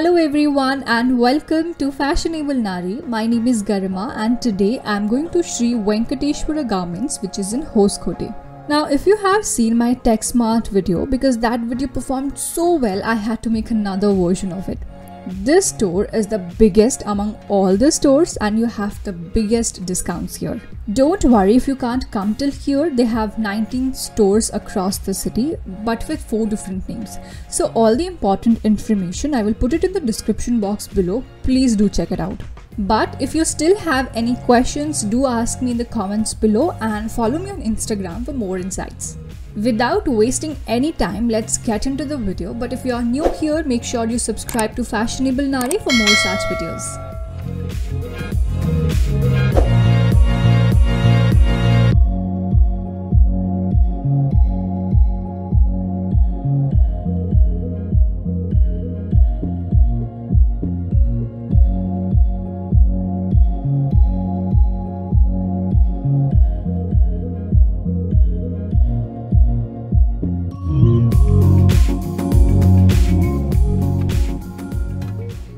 Hello everyone and welcome to Fashionable Nari. My name is Garima and today I am going to Sri Venkateswara Garments, which is in Hoskote. Now if you have seen my TechSmart video, because that video performed so well, I had to make another version of it. This store is the biggest among all the stores and you have the biggest discounts here. Don't worry if you can't come till here, they have 19 stores across the city but with 4 different names. So all the important information I will put it in the description box below, please do check it out. But if you still have any questions, do ask me in the comments below and follow me on Instagram for more insights. Without wasting any time, let's get into the video. But if you are new here, make sure you subscribe to Fashionable Nari for more such videos.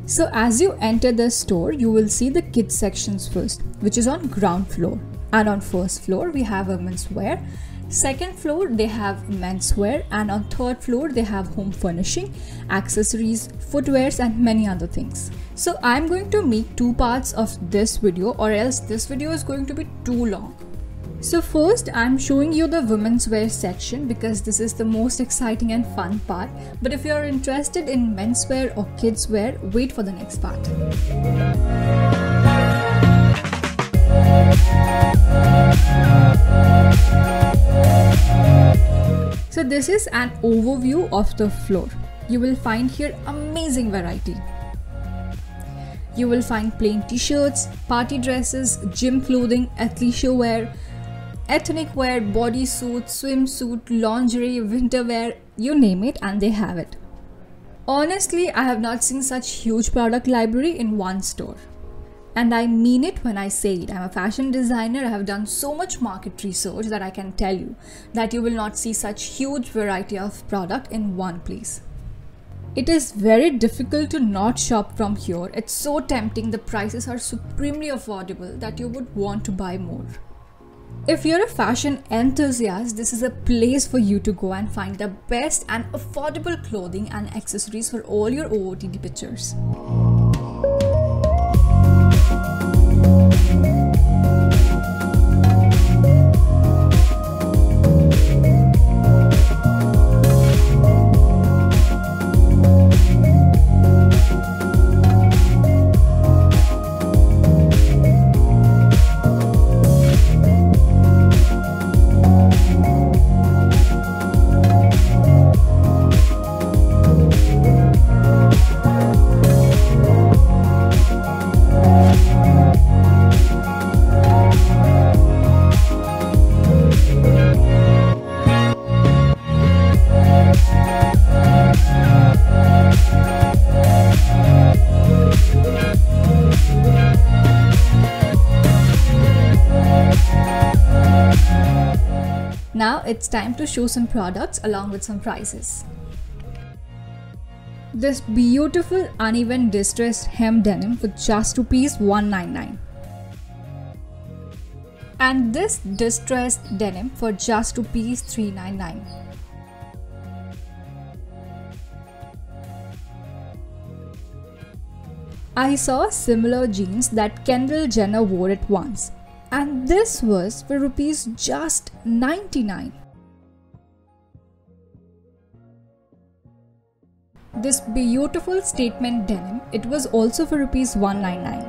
So as you enter the store, you will see the kids sections first, which is on ground floor. And on first floor, we have women's wear. Second floor, they have men's wear. And on third floor, they have home furnishing, accessories, footwears, and many other things. So I'm going to make 2 parts of this video, or else this video is going to be too long. So first, I'm showing you the women's wear section because this is the most exciting and fun part. But if you're interested in men's wear or kids wear, wait for the next part. So this is an overview of the floor. You will find here amazing variety. You will find plain t-shirts, party dresses, gym clothing, athleisure wear, ethnic wear, bodysuit, swimsuit, lingerie, winter wear, you name it and they have it. Honestly, I have not seen such huge product library in one store. And I mean it when I say it. I'm a fashion designer. I have done so much market research that I can tell you that you will not see such huge variety of product in one place. It is very difficult to not shop from here. It's so tempting. The prices are supremely affordable that you would want to buy more. If you're a fashion enthusiast, this is a place for you to go and find the best and affordable clothing and accessories for all your OOTD pictures. Now it's time to show some products along with some prices. This beautiful uneven distressed hem denim for just ₹199. And this distressed denim for just ₹399. I saw similar jeans that Kendall Jenner wore at once. And this was for rupees just 99. This beautiful statement denim, it was also for rupees 199.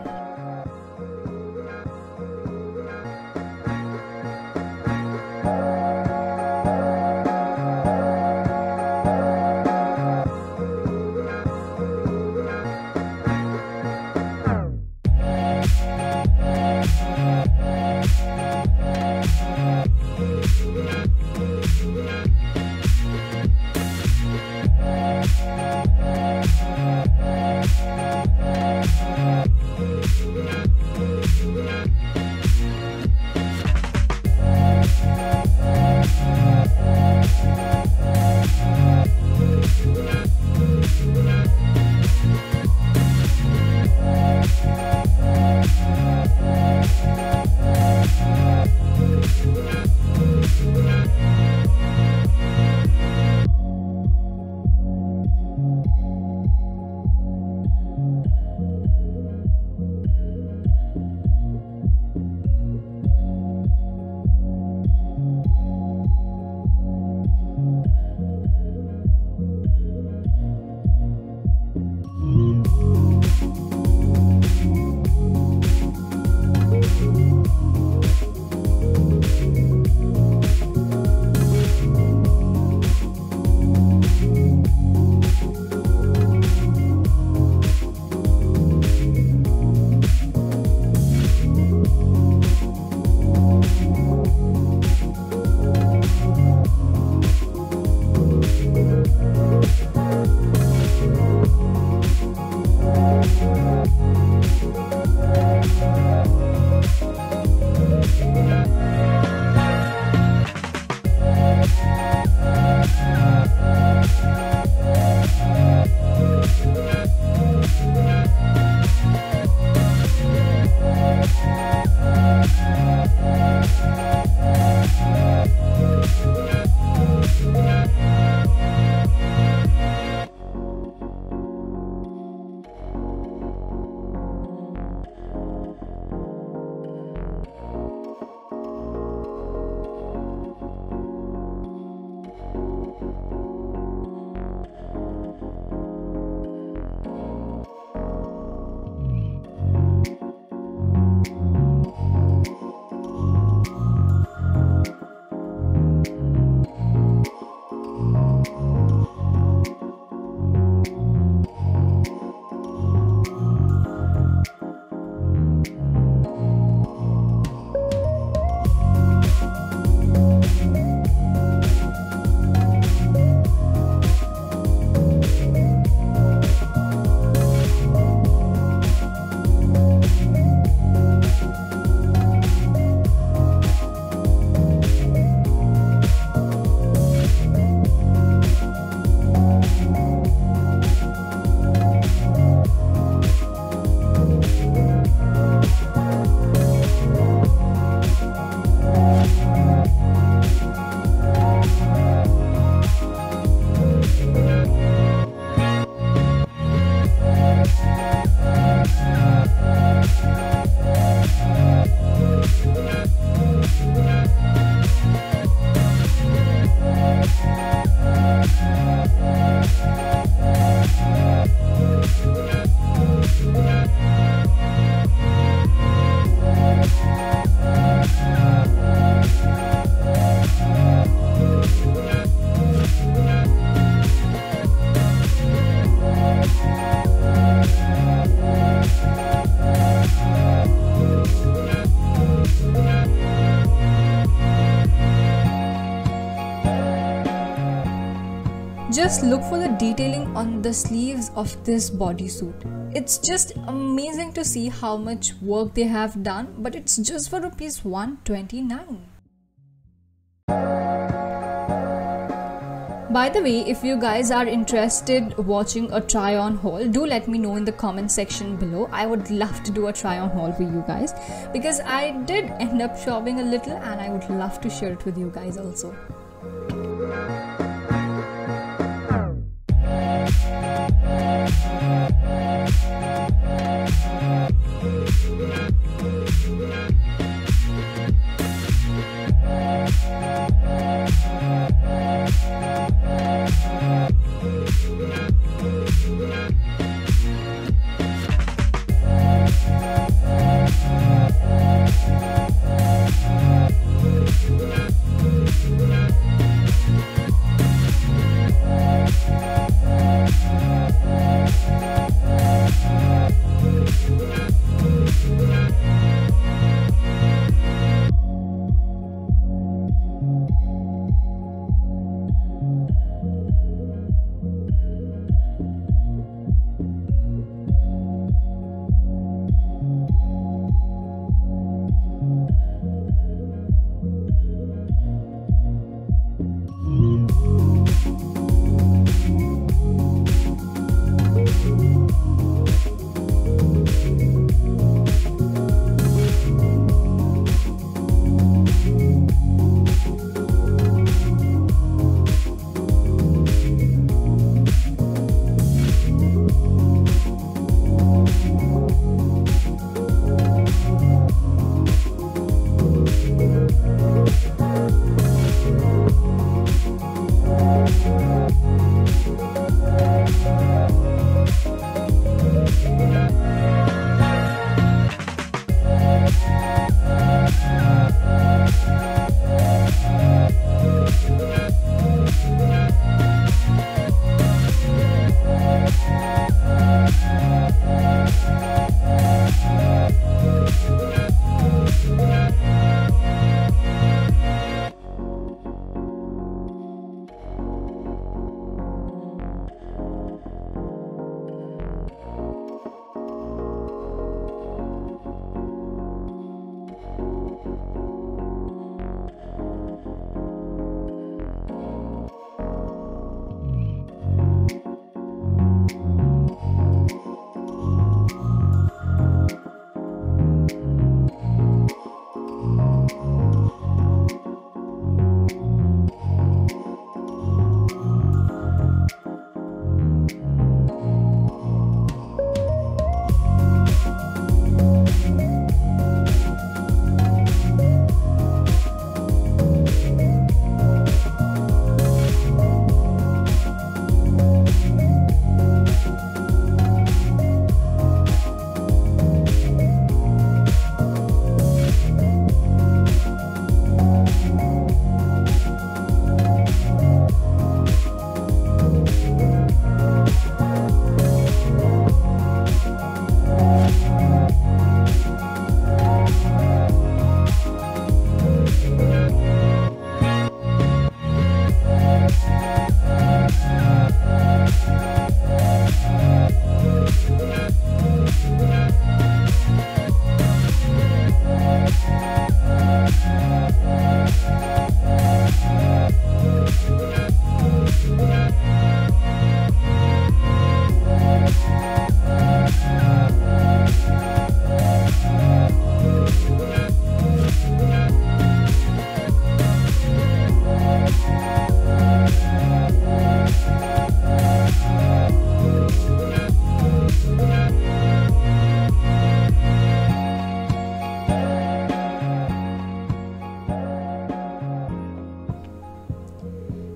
Just look for the detailing on the sleeves of this bodysuit. It's just amazing to see how much work they have done, but it's just for rupees 129. By the way, if you guys are interested watching a try on haul, do let me know in the comment section below. I would love to do a try on haul for you guys because I did end up shopping a little and I would love to share it with you guys also.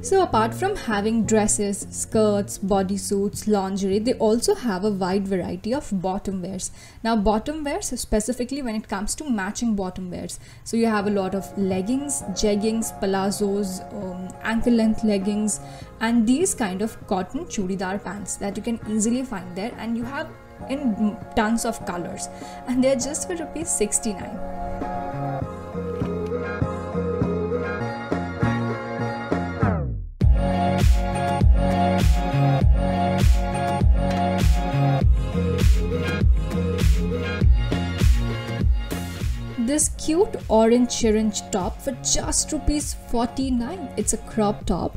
So apart from having dresses, skirts, bodysuits, lingerie, they also have a wide variety of bottom wears. Now bottom wears, specifically when it comes to matching bottom wears. So you have a lot of leggings, jeggings, palazzos, ankle length leggings and these kind of cotton churidar pants that you can easily find there, and you have in tons of colors and they're just for rupees 69. cute orange chirange top for just ₹49. It's a crop top.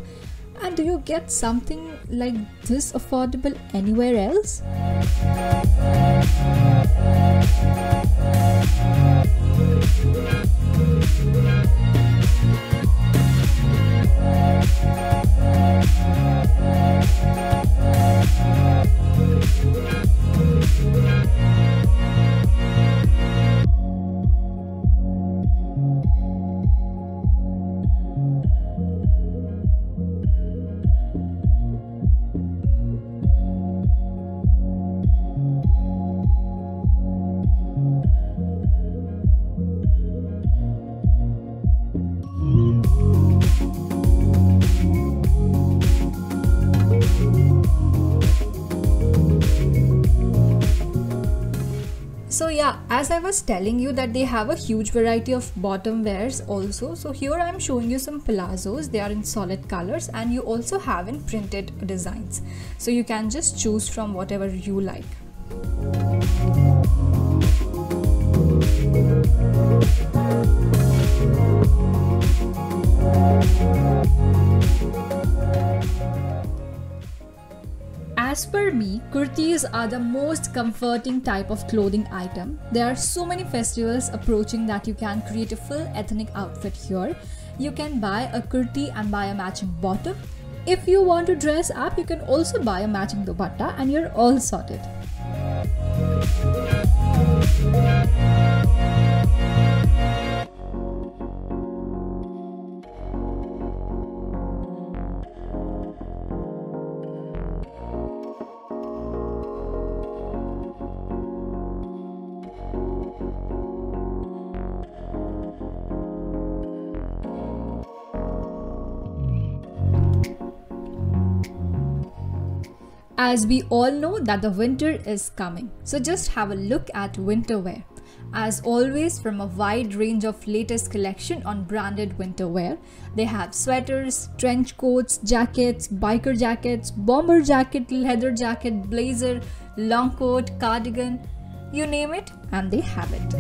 And do you get something like this affordable anywhere else? So yeah, as I was telling you that they have a huge variety of bottom wears also. So here I'm showing you some palazzos. They are in solid colors and you also have in printed designs. So you can just choose from whatever you like. As per me, kurtis are the most comforting type of clothing item. There are so many festivals approaching that you can create a full ethnic outfit here. You can buy a kurti and buy a matching bottom. If you want to dress up, you can also buy a matching dupatta and you're all sorted. As we all know that the winter is coming, so just have a look at winter wear. As always, from a wide range of latest collection on branded winter wear, they have sweaters, trench coats, jackets, biker jackets, bomber jacket, leather jacket, blazer, long coat, cardigan, you name it, and they have it.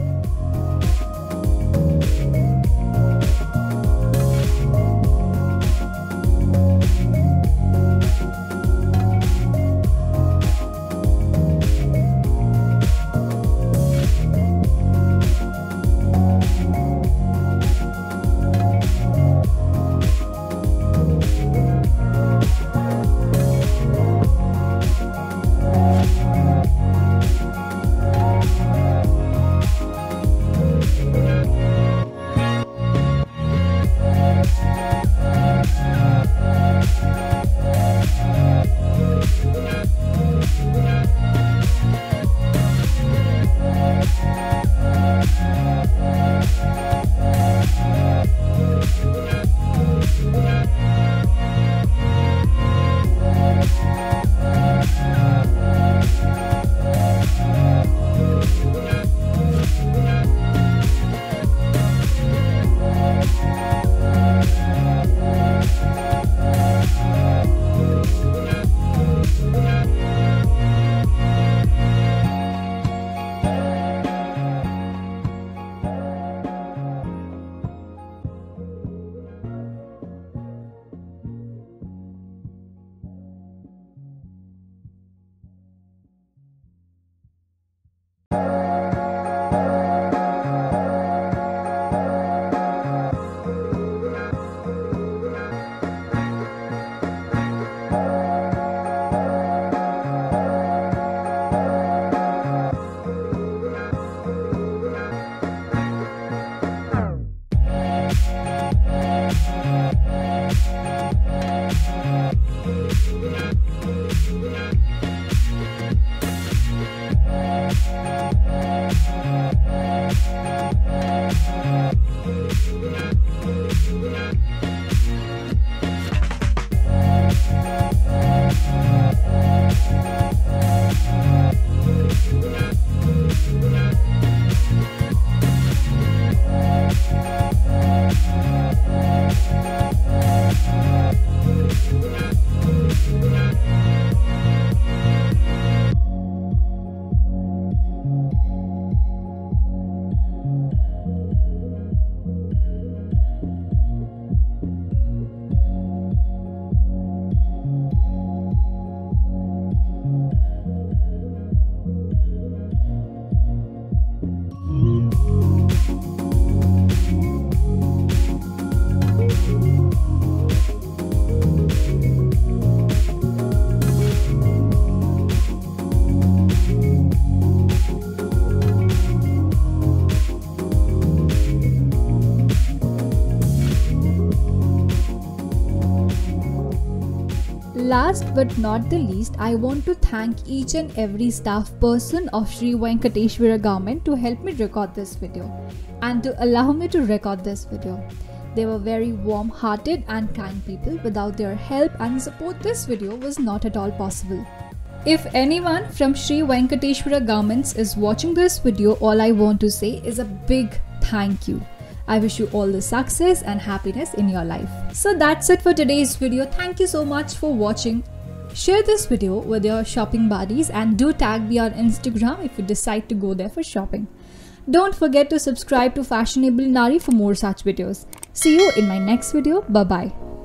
Last but not the least, I want to thank each and every staff person of Sri Venkateswara Garment to help me record this video and to allow me to record this video. They were very warm-hearted and kind people. Without their help and support, this video was not at all possible. If anyone from Sri Venkateswara Garments is watching this video, all I want to say is a big thank you. I wish you all the success and happiness in your life. So that's it for today's video. Thank you so much for watching. Share this video with your shopping buddies and do tag me on Instagram if you decide to go there for shopping. Don't forget to subscribe to Fashionable Nari for more such videos. See you in my next video. Bye-bye.